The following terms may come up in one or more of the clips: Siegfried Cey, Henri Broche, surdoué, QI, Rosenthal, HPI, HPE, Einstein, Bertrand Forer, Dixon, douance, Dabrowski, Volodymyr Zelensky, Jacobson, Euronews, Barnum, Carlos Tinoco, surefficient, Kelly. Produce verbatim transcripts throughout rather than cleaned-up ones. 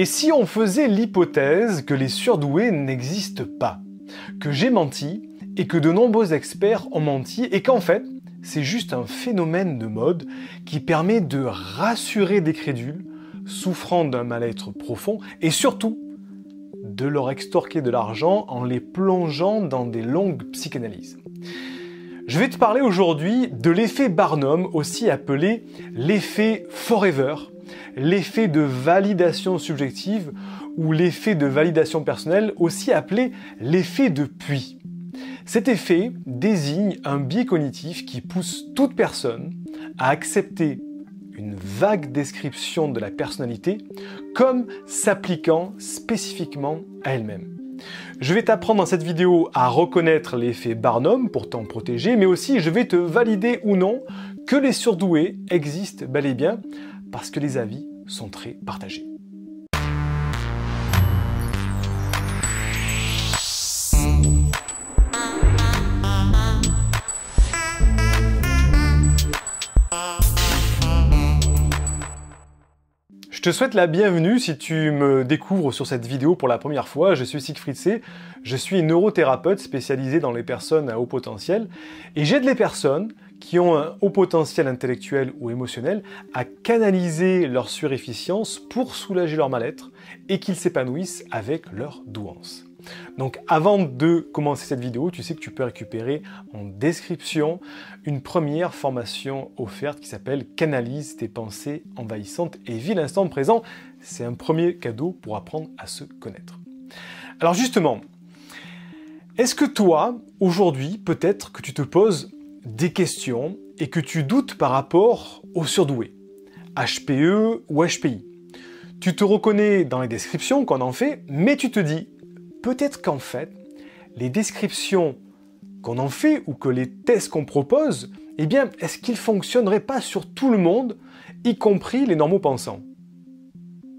Et si on faisait l'hypothèse que les surdoués n'existent pas, que j'ai menti et que de nombreux experts ont menti et qu'en fait, c'est juste un phénomène de mode qui permet de rassurer des crédules souffrant d'un mal-être profond et surtout de leur extorquer de l'argent en les plongeant dans des longues psychanalyses. Je vais te parler aujourd'hui de l'effet Barnum, aussi appelé l'effet Forever, l'effet de validation subjective ou l'effet de validation personnelle, aussi appelé l'effet de puits. Cet effet désigne un biais cognitif qui pousse toute personne à accepter une vague description de la personnalité comme s'appliquant spécifiquement à elle-même. Je vais t'apprendre dans cette vidéo à reconnaître l'effet Barnum pour t'en protéger, mais aussi je vais te valider ou non que les surdoués existent bel et bien, parce que les avis sont très partagés. Je te souhaite la bienvenue si tu me découvres sur cette vidéo pour la première fois. Je suis Siegfried Cey, je suis neurothérapeute spécialisé dans les personnes à haut potentiel et j'aide les personnes qui ont un haut potentiel intellectuel ou émotionnel à canaliser leur surefficience pour soulager leur mal-être et qu'ils s'épanouissent avec leur douance. Donc avant de commencer cette vidéo, tu sais que tu peux récupérer en description une première formation offerte qui s'appelle « Canalise tes pensées envahissantes et vis l'instant présent ». C'est un premier cadeau pour apprendre à se connaître. Alors justement, est-ce que toi, aujourd'hui, peut-être que tu te poses des questions et que tu doutes par rapport aux surdoués, H P E ou H P I? Tu te reconnais dans les descriptions qu'on en fait, mais tu te dis peut-être qu'en fait, les descriptions qu'on en fait ou que les tests qu'on propose, eh bien, est-ce qu'ils ne fonctionneraient pas sur tout le monde, y compris les normaux pensants?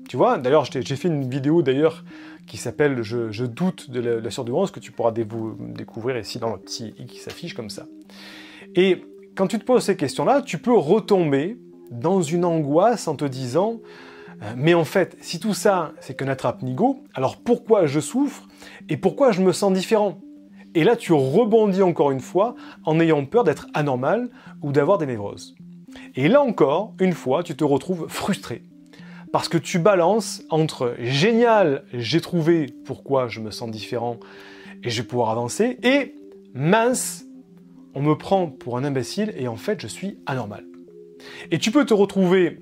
Tu vois, d'ailleurs, j'ai fait une vidéo d'ailleurs qui s'appelle « Je, je doute de la, la surdouance » que tu pourras dé découvrir ici dans le petit « i » qui s'affiche comme ça. Et quand tu te poses ces questions-là, tu peux retomber dans une angoisse en te disant « Mais en fait, si tout ça, c'est qu'un attrape-nigaud, alors pourquoi je souffre et pourquoi je me sens différent ?» Et là, tu rebondis encore une fois en ayant peur d'être anormal ou d'avoir des névroses. Et là encore, une fois, tu te retrouves frustré parce que tu balances entre « Génial, j'ai trouvé pourquoi je me sens différent et je vais pouvoir avancer » et « Mince, on me prend pour un imbécile et en fait, je suis anormal. » Et tu peux te retrouver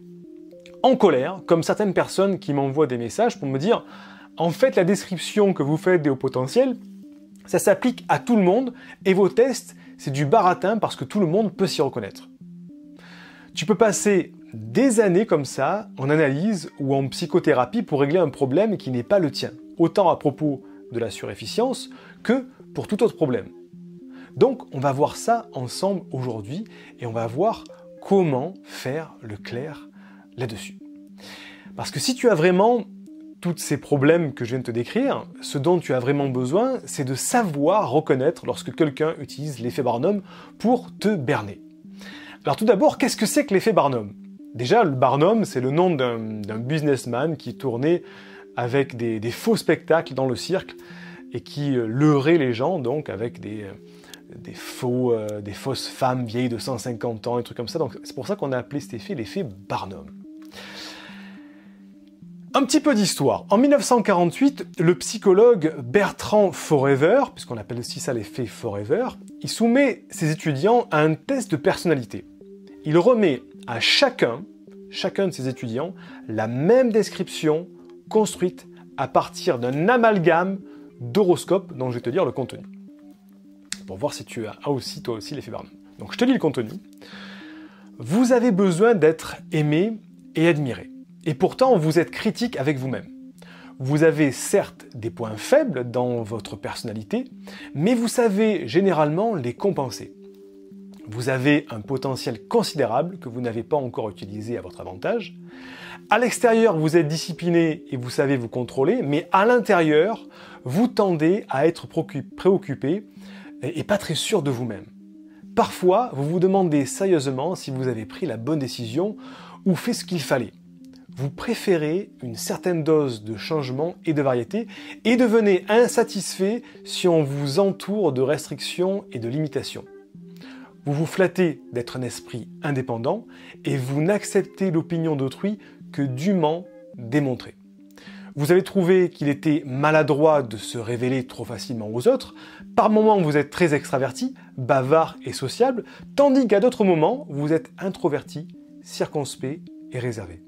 en colère, comme certaines personnes qui m'envoient des messages pour me dire « En fait, la description que vous faites des hauts potentiels, ça s'applique à tout le monde et vos tests, c'est du baratin parce que tout le monde peut s'y reconnaître. » Tu peux passer des années comme ça en analyse ou en psychothérapie pour régler un problème qui n'est pas le tien, autant à propos de la surefficience que pour tout autre problème. Donc, on va voir ça ensemble aujourd'hui et on va voir comment faire le clair là-dessus. Parce que si tu as vraiment tous ces problèmes que je viens de te décrire, ce dont tu as vraiment besoin, c'est de savoir reconnaître lorsque quelqu'un utilise l'effet Barnum pour te berner. Alors tout d'abord, qu'est-ce que c'est que l'effet Barnum? Déjà, le Barnum, c'est le nom d'un businessman qui tournait avec des, des faux spectacles dans le cirque et qui leurrait les gens donc avec des... Des, faux, euh, des fausses femmes vieilles de cent cinquante ans, et trucs comme ça. Donc c'est pour ça qu'on a appelé cet effet l'effet Barnum. Un petit peu d'histoire. En mille neuf cent quarante-huit, le psychologue Bertrand Forer, puisqu'on appelle aussi ça l'effet Forever, il soumet ses étudiants à un test de personnalité. Il remet à chacun, chacun de ses étudiants, la même description construite à partir d'un amalgame d'horoscopes dont je vais te dire le contenu, pour voir si tu as aussi, toi aussi, l'effet Barnum. Donc je te lis le contenu. Vous avez besoin d'être aimé et admiré. Et pourtant, vous êtes critique avec vous-même. Vous avez certes des points faibles dans votre personnalité, mais vous savez généralement les compenser. Vous avez un potentiel considérable que vous n'avez pas encore utilisé à votre avantage. À l'extérieur, vous êtes discipliné et vous savez vous contrôler, mais à l'intérieur, vous tendez à être préoccupé et pas très sûr de vous-même. Parfois, vous vous demandez sérieusement si vous avez pris la bonne décision ou fait ce qu'il fallait. vous préférez une certaine dose de changement et de variété et devenez insatisfait si on vous entoure de restrictions et de limitations. Vous vous flattez d'être un esprit indépendant et vous n'acceptez l'opinion d'autrui que dûment démontrée. Vous avez trouvé qu'il était maladroit de se révéler trop facilement aux autres. Par moments, vous êtes très extraverti, bavard et sociable, tandis qu'à d'autres moments, vous êtes introverti, circonspect et réservé.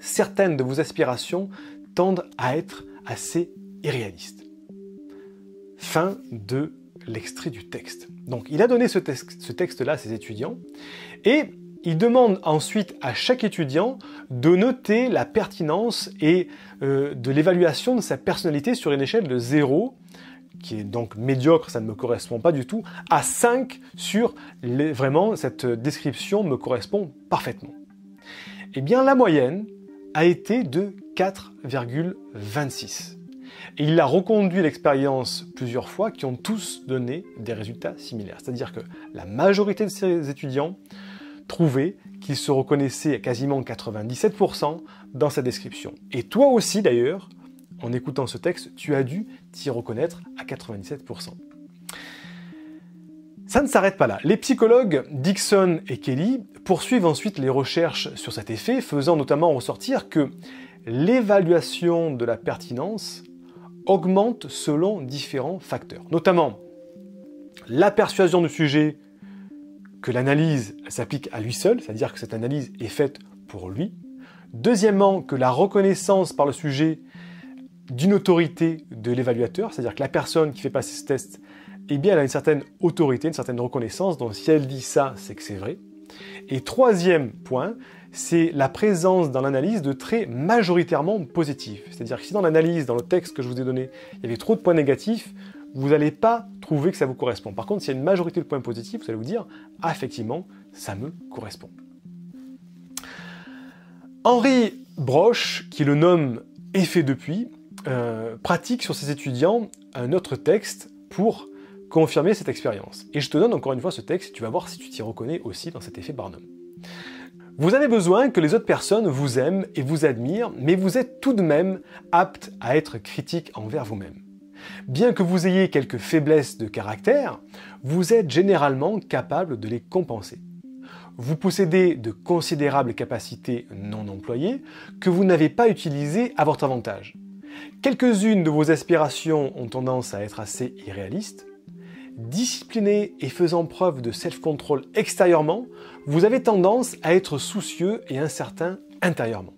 Certaines de vos aspirations tendent à être assez irréalistes. Fin de l'extrait du texte. Donc, il a donné ce texte, ce texte-là à ses étudiants et il demande ensuite à chaque étudiant de noter la pertinence et euh, de l'évaluation de sa personnalité sur une échelle de zéro, qui est donc médiocre, ça ne me correspond pas du tout, à cinq sur les, vraiment cette description me correspond parfaitement. Eh bien la moyenne a été de quatre virgule vingt-six. Et il a reconduit l'expérience plusieurs fois qui ont tous donné des résultats similaires. C'est-à-dire que la majorité de ces étudiants trouvé qu'il se reconnaissait à quasiment quatre-vingt-dix-sept pour cent dans sa description. Et toi aussi d'ailleurs, en écoutant ce texte, tu as dû t'y reconnaître à quatre-vingt-dix-sept pour cent. Ça ne s'arrête pas là. Les psychologues Dixon et Kelly poursuivent ensuite les recherches sur cet effet, faisant notamment ressortir que l'évaluation de la pertinence augmente selon différents facteurs, notamment la persuasion du sujet, que l'analyse s'applique à lui seul, c'est-à-dire que cette analyse est faite pour lui. Deuxièmement, que la reconnaissance par le sujet d'une autorité de l'évaluateur, c'est-à-dire que la personne qui fait passer ce test, eh bien, elle a une certaine autorité, une certaine reconnaissance, donc si elle dit ça, c'est que c'est vrai. Et troisième point, c'est la présence dans l'analyse de traits majoritairement positifs. C'est-à-dire que si dans l'analyse, dans le texte que je vous ai donné, il y avait trop de points négatifs, vous n'allez pas trouver que ça vous correspond. Par contre, s'il y a une majorité de points positifs, vous allez vous dire « Ah, effectivement, ça me correspond ». Henri Broche, qui le nomme « Effet depuis euh, », pratique sur ses étudiants un autre texte pour confirmer cette expérience. Et je te donne encore une fois ce texte, tu vas voir si tu t'y reconnais aussi dans cet effet Barnum. Vous avez besoin que les autres personnes vous aiment et vous admirent, mais vous êtes tout de même apte à être critique envers vous-même. Bien que vous ayez quelques faiblesses de caractère, vous êtes généralement capable de les compenser. Vous possédez de considérables capacités non employées que vous n'avez pas utilisées à votre avantage. Quelques-unes de vos aspirations ont tendance à être assez irréalistes. Discipliné et faisant preuve de self-control extérieurement, vous avez tendance à être soucieux et incertain intérieurement.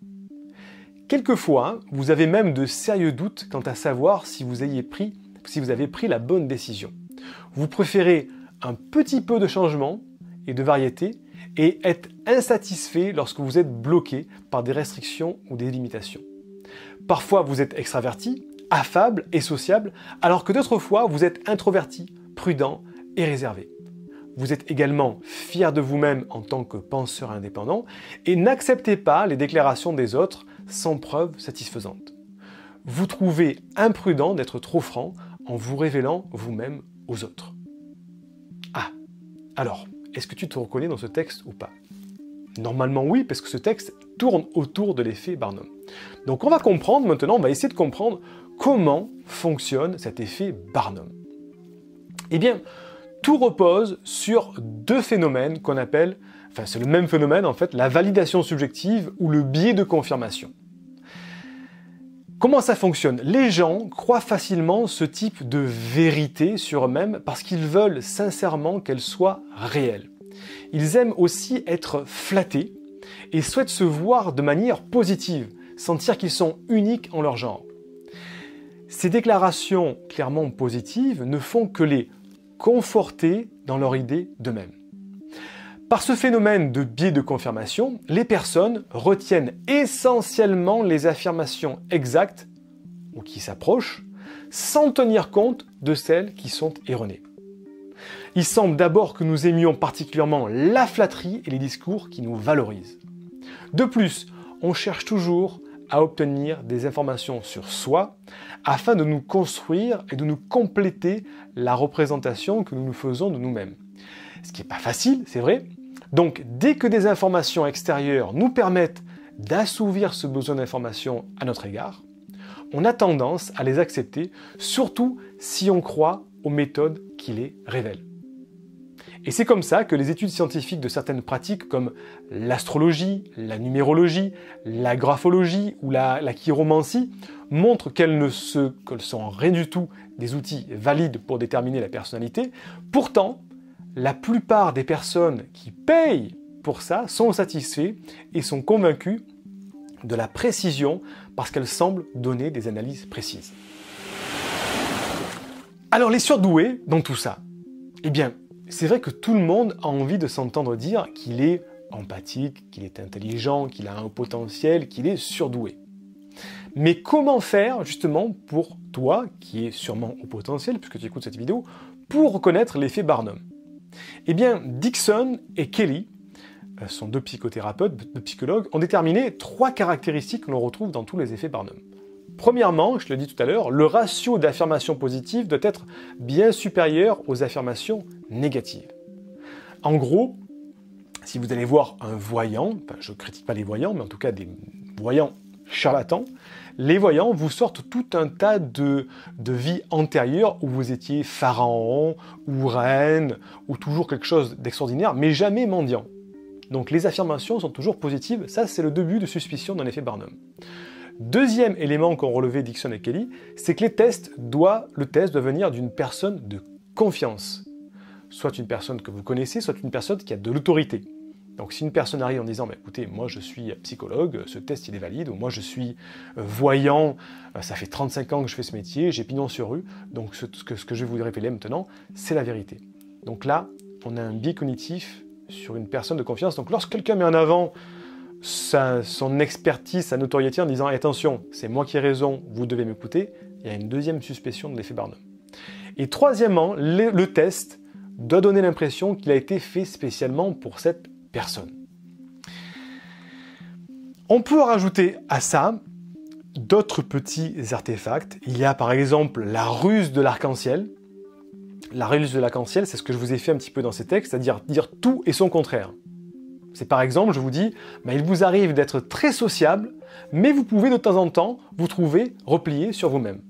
Quelquefois, vous avez même de sérieux doutes quant à savoir si vous, ayez pris, si vous avez pris la bonne décision. Vous préférez un petit peu de changement et de variété et êtes insatisfait lorsque vous êtes bloqué par des restrictions ou des limitations. Parfois, vous êtes extraverti, affable et sociable, alors que d'autres fois, vous êtes introverti, prudent et réservé. Vous êtes également fier de vous-même en tant que penseur indépendant et n'acceptez pas les déclarations des autres sans preuve satisfaisante. Vous trouvez imprudent d'être trop franc en vous révélant vous-même aux autres. Ah, alors, est-ce que tu te reconnais dans ce texte ou pas? Normalement oui, parce que ce texte tourne autour de l'effet Barnum. Donc on va comprendre maintenant, on va essayer de comprendre comment fonctionne cet effet Barnum. Eh bien, tout repose sur deux phénomènes qu'on appelle, enfin c'est le même phénomène en fait, la validation subjective ou le biais de confirmation. Comment ça fonctionne? Les gens croient facilement ce type de vérité sur eux-mêmes parce qu'ils veulent sincèrement qu'elle soit réelle. Ils aiment aussi être flattés et souhaitent se voir de manière positive, sentir qu'ils sont uniques en leur genre. Ces déclarations clairement positives ne font que les confortés dans leur idée d'eux-mêmes. Par ce phénomène de biais de confirmation, les personnes retiennent essentiellement les affirmations exactes ou qui s'approchent, sans tenir compte de celles qui sont erronées. Il semble d'abord que nous aimions particulièrement la flatterie et les discours qui nous valorisent. De plus, on cherche toujours à obtenir des informations sur soi afin de nous construire et de nous compléter la représentation que nous nous faisons de nous-mêmes. Ce qui n'est pas facile, c'est vrai. Donc, dès que des informations extérieures nous permettent d'assouvir ce besoin d'information à notre égard, on a tendance à les accepter, surtout si on croit aux méthodes qui les révèlent. Et c'est comme ça que les études scientifiques de certaines pratiques comme l'astrologie, la numérologie, la graphologie ou la, la chiromancie montrent qu'elles ne se, qu'elles sont en rien du tout des outils valides pour déterminer la personnalité. Pourtant, la plupart des personnes qui payent pour ça sont satisfaits et sont convaincus de la précision parce qu'elles semblent donner des analyses précises. Alors les surdoués dans tout ça, eh bien, c'est vrai que tout le monde a envie de s'entendre dire qu'il est empathique, qu'il est intelligent, qu'il a un potentiel, qu'il est surdoué. Mais comment faire justement pour toi, qui est sûrement au potentiel puisque tu écoutes cette vidéo, pour reconnaître l'effet Barnum? Eh bien, Dixon et Kelly sont deux psychothérapeutes, deux psychologues, ont déterminé trois caractéristiques que l'on retrouve dans tous les effets Barnum. Premièrement, je l'ai dit tout à l'heure, le ratio d'affirmations positives doit être bien supérieur aux affirmations négatives. En gros, si vous allez voir un voyant, ben je ne critique pas les voyants, mais en tout cas des voyants charlatans, les voyants vous sortent tout un tas de, de vies antérieures où vous étiez pharaon ou reine ou toujours quelque chose d'extraordinaire, mais jamais mendiant. Donc les affirmations sont toujours positives, ça c'est le début de suspicion d'un effet Barnum. Deuxième élément qu'ont relevé Dixon et Kelly, c'est que les tests doivent, le test doit venir d'une personne de confiance. Soit une personne que vous connaissez, soit une personne qui a de l'autorité. Donc si une personne arrive en disant bah, « écoutez, moi je suis psychologue, ce test il est valide » ou « moi je suis voyant, ça fait trente-cinq ans que je fais ce métier, j'ai pignon sur rue, donc ce que, ce que je vais vous révéler maintenant, c'est la vérité. » Donc là, on a un biais cognitif sur une personne de confiance. Donc lorsque quelqu'un met en avant sa, son expertise, sa notoriété en disant « attention, c'est moi qui ai raison, vous devez m'écouter », il y a une deuxième suspicion de l'effet Barnum. Et troisièmement, le, le test doit donner l'impression qu'il a été fait spécialement pour cette personne. On peut rajouter à ça d'autres petits artefacts. Il y a par exemple la ruse de l'arc-en-ciel. La ruse de l'arc-en-ciel, c'est ce que je vous ai fait un petit peu dans ces textes, c'est-à-dire dire tout et son contraire. C'est par exemple, je vous dis, bah, il vous arrive d'être très sociable, mais vous pouvez de temps en temps vous trouver replié sur vous-même.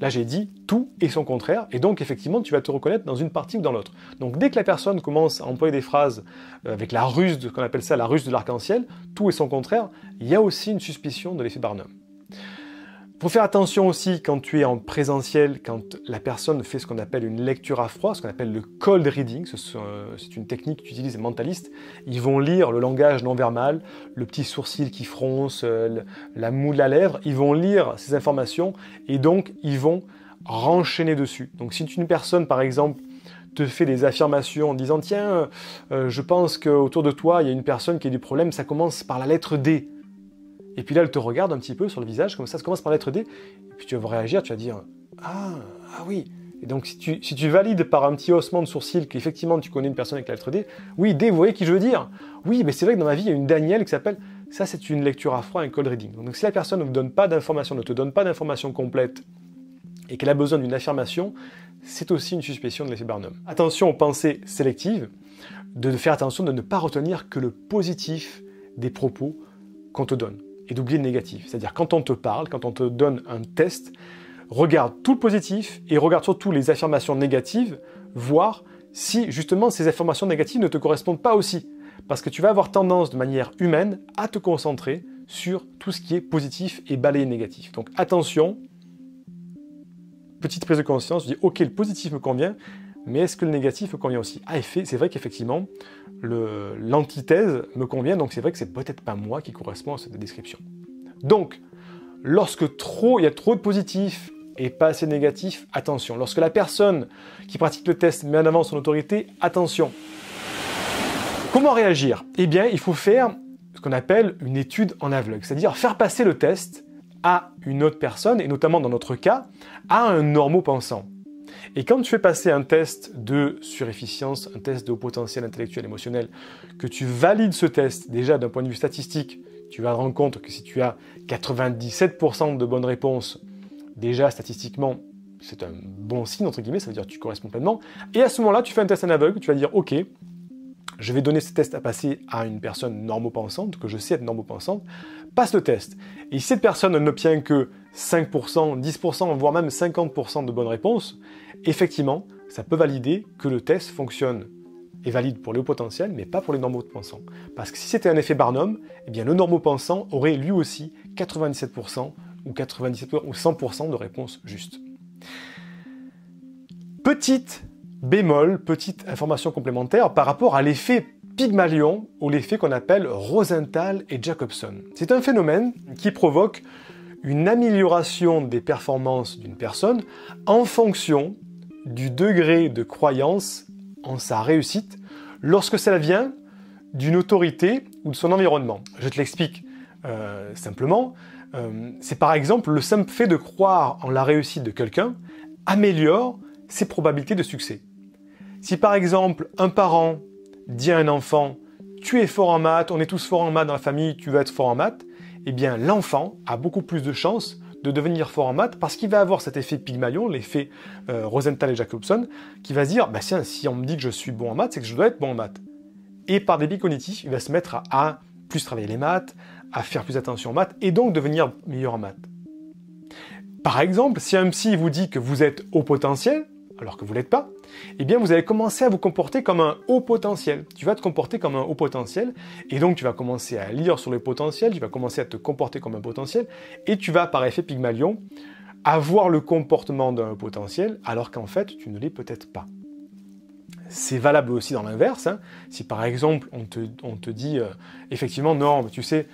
Là, j'ai dit tout et son contraire, et donc effectivement, tu vas te reconnaître dans une partie ou dans l'autre. Donc dès que la personne commence à employer des phrases avec la ruse, qu'on appelle ça la ruse de l'arc-en-ciel, tout et son contraire, il y a aussi une suspicion de l'effet Barnum. Faut faire attention aussi quand tu es en présentiel, quand la personne fait ce qu'on appelle une lecture à froid, ce qu'on appelle le cold reading, c'est une technique qu'utilisent les mentalistes. Ils vont lire le langage non-verbal, le petit sourcil qui fronce, la moue de la lèvre, ils vont lire ces informations et donc ils vont renchaîner dessus. Donc si une personne, par exemple, te fait des affirmations en disant « tiens, euh, je pense qu'autour de toi, il y a une personne qui a du problème, ça commence par la lettre D ». Et puis là, elle te regarde un petit peu sur le visage, comme ça, ça commence par la lettre D, et puis tu vas réagir, tu vas dire « Ah, ah oui !» Et donc, si tu, si tu valides par un petit haussement de sourcil qu'effectivement tu connais une personne avec la lettre D, « Oui, D, vous voyez qui je veux dire ?»« Oui, mais c'est vrai que dans ma vie, il y a une Danielle qui s'appelle... » Ça, c'est une lecture à froid, un cold reading. Donc, si la personne ne vous donne pas d'informations, ne te donne pas d'informations complètes, et qu'elle a besoin d'une affirmation, c'est aussi une suspicion de l'effet Barnum. Attention aux pensées sélectives, de faire attention de ne pas retenir que le positif des propos qu'on te donne. Et d'oublier le négatif. C'est-à-dire, quand on te parle, quand on te donne un test, regarde tout le positif et regarde surtout les affirmations négatives, voir si, justement, ces affirmations négatives ne te correspondent pas aussi. Parce que tu vas avoir tendance, de manière humaine, à te concentrer sur tout ce qui est positif et balayer négatif. Donc, attention, petite prise de conscience, je dis, ok, le positif me convient, mais est-ce que le négatif me convient aussi? Ah, c'est vrai qu'effectivement, l'antithèse me convient, donc c'est vrai que c'est peut-être pas moi qui correspond à cette description. Donc, lorsque trop, il y a trop de positifs et pas assez de négatifs, attention. Lorsque la personne qui pratique le test met en avant son autorité, attention. Comment réagir? Eh bien, il faut faire ce qu'on appelle une étude en aveugle, c'est-à-dire faire passer le test à une autre personne, et notamment dans notre cas, à un normopensant. Et quand tu fais passer un test de surefficience, un test de haut potentiel intellectuel émotionnel, que tu valides ce test, déjà d'un point de vue statistique, tu vas te rendre compte que si tu as quatre-vingt-dix-sept pour cent de bonnes réponses, déjà statistiquement, c'est un bon signe, entre guillemets, ça veut dire que tu corresponds pleinement. Et à ce moment-là, tu fais un test en aveugle, tu vas dire, ok, je vais donner ce test à passer à une personne normopensante, que je sais être normopensante, passe le test. Et si cette personne n'obtient que cinq pour cent, dix pour cent, voire même cinquante pour cent de bonnes réponses, effectivement, ça peut valider que le test fonctionne. Est valide pour le haut potentiel, mais pas pour les normaux pensants. Parce que si c'était un effet Barnum, eh bien le normopensant aurait lui aussi quatre-vingt-dix-sept pour cent ou quatre-vingt-dix-sept pour cent ou cent pour cent de réponses justes. Petite bémol, petite information complémentaire par rapport à l'effet Pygmalion ou l'effet qu'on appelle Rosenthal et Jacobson. C'est un phénomène qui provoque une amélioration des performances d'une personne en fonction du degré de croyance en sa réussite lorsque cela vient d'une autorité ou de son environnement. Je te l'explique euh, simplement. Euh, c'est par exemple le simple fait de croire en la réussite de quelqu'un améliore ses probabilités de succès. Si par exemple un parent dit à un enfant « tu es fort en maths, on est tous forts en maths dans la famille, tu vas être fort en maths », eh bien l'enfant a beaucoup plus de chances de devenir fort en maths parce qu'il va avoir cet effet Pygmalion, l'effet euh, Rosenthal et Jacobson, qui va se dire bah, tiens, si on me dit que je suis bon en maths, c'est que je dois être bon en maths. Et par débit cognitif, il va se mettre à, à plus travailler les maths, à faire plus attention aux maths et donc devenir meilleur en maths. Par exemple, si un psy vous dit que vous êtes haut potentiel, alors que vous ne l'êtes pas, eh bien vous allez commencer à vous comporter comme un haut potentiel. Tu vas te comporter comme un haut potentiel, et donc tu vas commencer à lire sur le potentiel, tu vas commencer à te comporter comme un potentiel, et tu vas, par effet Pygmalion, avoir le comportement d'un potentiel, alors qu'en fait, tu ne l'es peut-être pas. C'est valable aussi dans l'inverse, hein. Si par exemple, on te, on te dit, euh, effectivement, non, mais tu sais,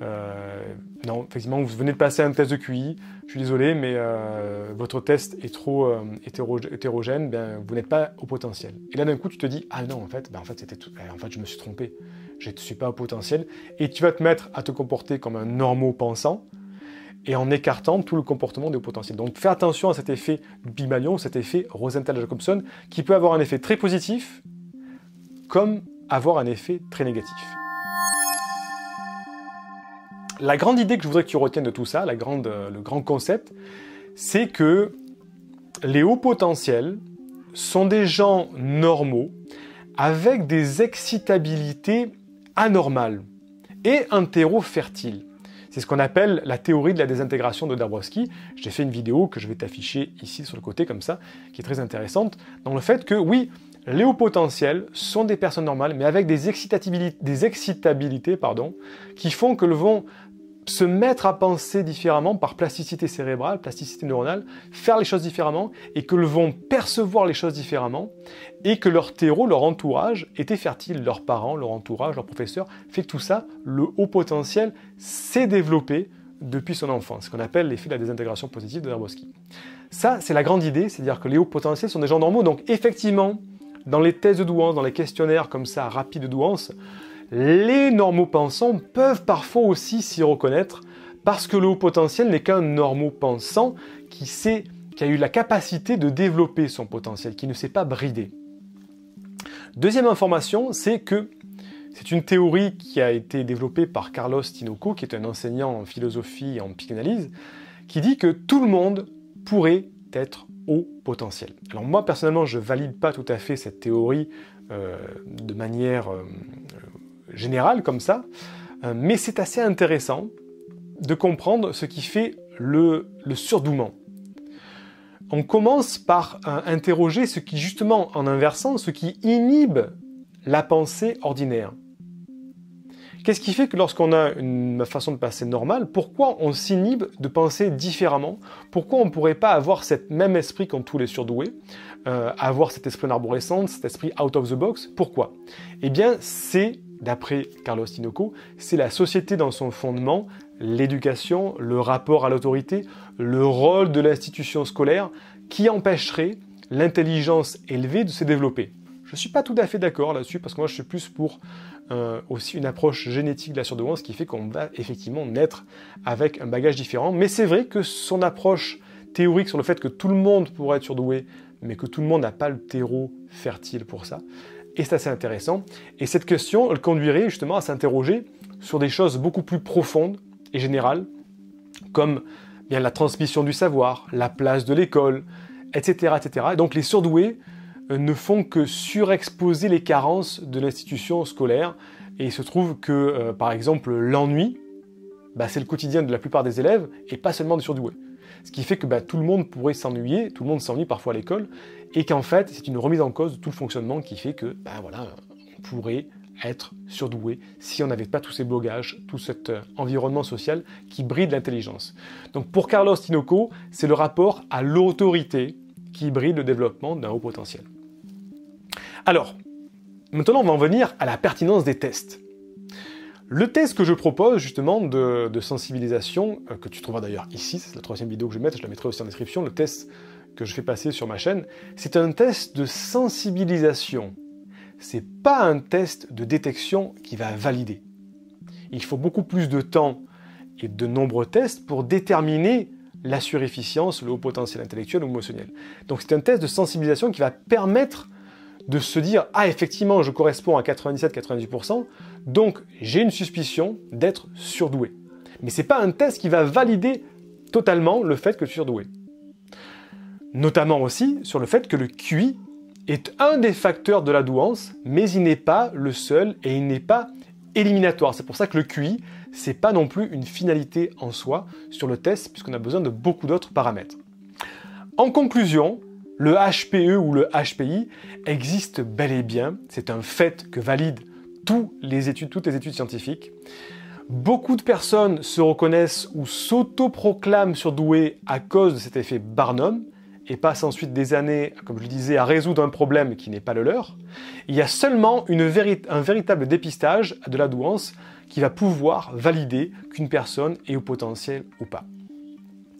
euh, non, effectivement, vous venez de passer un test de Q I, je suis désolé, mais euh, votre test est trop euh, hétéro hétérogène, ben, vous n'êtes pas au potentiel. Et là, d'un coup, tu te dis, ah non, en fait, ben, en fait, c'était tout... en fait, je me suis trompé, je ne suis pas au potentiel. Et tu vas te mettre à te comporter comme un normo-pensant et en écartant tout le comportement des hauts potentiels. Donc, fais attention à cet effet Pygmalion, cet effet Rosenthal-Jacobson, qui peut avoir un effet très positif comme avoir un effet très négatif. La grande idée que je voudrais que tu retiennes de tout ça, la grande, le grand concept, c'est que les hauts potentiels sont des gens normaux avec des excitabilités anormales et un terreau fertile. C'est ce qu'on appelle la théorie de la désintégration de Dabrowski. J'ai fait une vidéo que je vais t'afficher ici sur le côté comme ça, qui est très intéressante, dans le fait que oui, les hauts potentiels sont des personnes normales, mais avec des excitabilités, des excitabilités pardon, qui font que vont se mettre à penser différemment par plasticité cérébrale, plasticité neuronale, faire les choses différemment, et que vont percevoir les choses différemment, et que leur terreau, leur entourage était fertile, leurs parents, leur entourage, leurs professeurs, fait que tout ça, le haut potentiel s'est développé depuis son enfance, ce qu'on appelle l'effet de la désintégration positive de Dabrowski. Ça, c'est la grande idée, c'est-à-dire que les hauts potentiels sont des gens normaux, donc effectivement, dans les tests de douance, dans les questionnaires comme ça, rapides de douance, les normopensants peuvent parfois aussi s'y reconnaître parce que le haut potentiel n'est qu'un normopensant qui sait, qui a eu la capacité de développer son potentiel, qui ne s'est pas bridé. Deuxième information, c'est que c'est une théorie qui a été développée par Carlos Tinoco, qui est un enseignant en philosophie et en psychanalyse, qui dit que tout le monde pourrait être haut potentiel. Alors moi, personnellement, je ne valide pas tout à fait cette théorie euh, de manière euh, générale, comme ça, euh, mais c'est assez intéressant de comprendre ce qui fait le, le surdouement. On commence par euh, interroger ce qui, justement, en inversant, ce qui inhibe la pensée ordinaire. Qu'est-ce qui fait que lorsqu'on a une façon de penser normale, pourquoi on s'inhibe de penser différemment? Pourquoi on ne pourrait pas avoir cet même esprit qu'ont tous les surdoués, euh, avoir cet esprit en arborescence, cet esprit out of the box? Pourquoi? Eh bien, c'est, d'après Carlos Tinoco, c'est la société dans son fondement, l'éducation, le rapport à l'autorité, le rôle de l'institution scolaire qui empêcherait l'intelligence élevée de se développer. Je ne suis pas tout à fait d'accord là-dessus, parce que moi je suis plus pour euh, aussi une approche génétique de la surdouance, qui fait qu'on va effectivement naître avec un bagage différent. Mais c'est vrai que son approche théorique sur le fait que tout le monde pourrait être surdoué, mais que tout le monde n'a pas le terreau fertile pour ça, et c'est assez intéressant. Et cette question, elle conduirait justement à s'interroger sur des choses beaucoup plus profondes et générales, comme bien, la transmission du savoir, la place de l'école, et cetera, et cetera. Et donc les surdoués ne font que surexposer les carences de l'institution scolaire. Et il se trouve que, euh, par exemple, l'ennui, bah, c'est le quotidien de la plupart des élèves, et pas seulement des surdoués. Ce qui fait que bah, tout le monde pourrait s'ennuyer, tout le monde s'ennuie parfois à l'école, et qu'en fait, c'est une remise en cause de tout le fonctionnement qui fait que, bah, voilà, on pourrait être surdoué si on n'avait pas tous ces blocages, tout cet euh, environnement social qui bride l'intelligence. Donc pour Carlos Tinoco, c'est le rapport à l'autorité qui bride le développement d'un haut potentiel. Alors, maintenant on va en venir à la pertinence des tests. Le test que je propose justement de, de sensibilisation, euh, que tu trouveras d'ailleurs ici, c'est la troisième vidéo que je vais mettre, je la mettrai aussi en description, le test que je fais passer sur ma chaîne, c'est un test de sensibilisation. C'est pas un test de détection qui va valider. Il faut beaucoup plus de temps et de nombreux tests pour déterminer la surefficience, le haut potentiel intellectuel ou émotionnel. Donc c'est un test de sensibilisation qui va permettre de se dire « Ah, effectivement, je corresponds à quatre-vingt-dix-sept à quatre-vingt-dix pour cent, donc j'ai une suspicion d'être surdoué. » Mais ce n'est pas un test qui va valider totalement le fait que tu es surdoué. Notamment aussi sur le fait que le Q I est un des facteurs de la douance, mais il n'est pas le seul et il n'est pas éliminatoire. C'est pour ça que le Q I, c'est pas non plus une finalité en soi sur le test, puisqu'on a besoin de beaucoup d'autres paramètres. En conclusion, le H P E ou le H P I existe bel et bien. C'est un fait que valident toutes les études, toutes les études scientifiques. Beaucoup de personnes se reconnaissent ou s'autoproclament surdouées à cause de cet effet Barnum et passent ensuite des années, comme je le disais, à résoudre un problème qui n'est pas le leur. Il y a seulement une vérit- un véritable dépistage de la douance qui va pouvoir valider qu'une personne est au potentiel ou pas.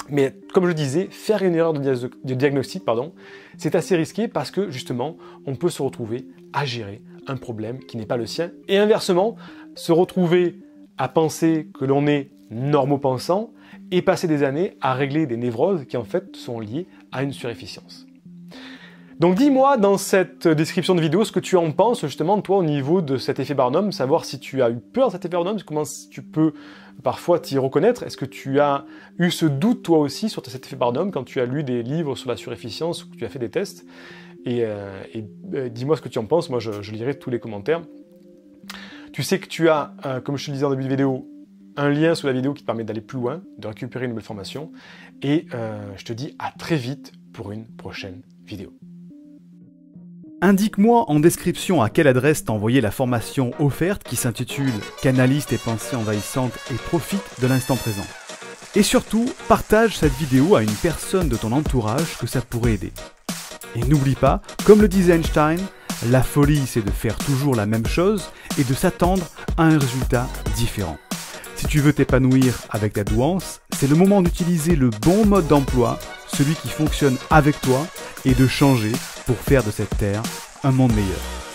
Mais comme je disais, faire une erreur de, dia- de diagnostic, pardon, c'est assez risqué parce que justement, on peut se retrouver à gérer un problème qui n'est pas le sien. Et inversement, se retrouver à penser que l'on est normopensant et passer des années à régler des névroses qui en fait sont liées à une surefficience. Donc dis-moi dans cette description de vidéo ce que tu en penses justement toi au niveau de cet effet Barnum, savoir si tu as eu peur de cet effet Barnum, comment tu peux parfois t'y reconnaître, est-ce que tu as eu ce doute toi aussi sur cet effet Barnum quand tu as lu des livres sur la surefficience ou que tu as fait des tests, et, euh, et euh, dis-moi ce que tu en penses, moi je, je lirai tous les commentaires. Tu sais que tu as, euh, comme je te le disais en début de vidéo, un lien sous la vidéo qui te permet d'aller plus loin, de récupérer une nouvelle formation, et euh, je te dis à très vite pour une prochaine vidéo. Indique-moi en description à quelle adresse t'envoyer la formation offerte qui s'intitule « Canalise tes pensées envahissantes et profite de l'instant présent ». Et surtout, partage cette vidéo à une personne de ton entourage que ça pourrait aider. Et n'oublie pas, comme le disait Einstein, la folie c'est de faire toujours la même chose et de s'attendre à un résultat différent. Si tu veux t'épanouir avec ta douance, c'est le moment d'utiliser le bon mode d'emploi, celui qui fonctionne avec toi, et de changer pour faire de cette terre un monde meilleur.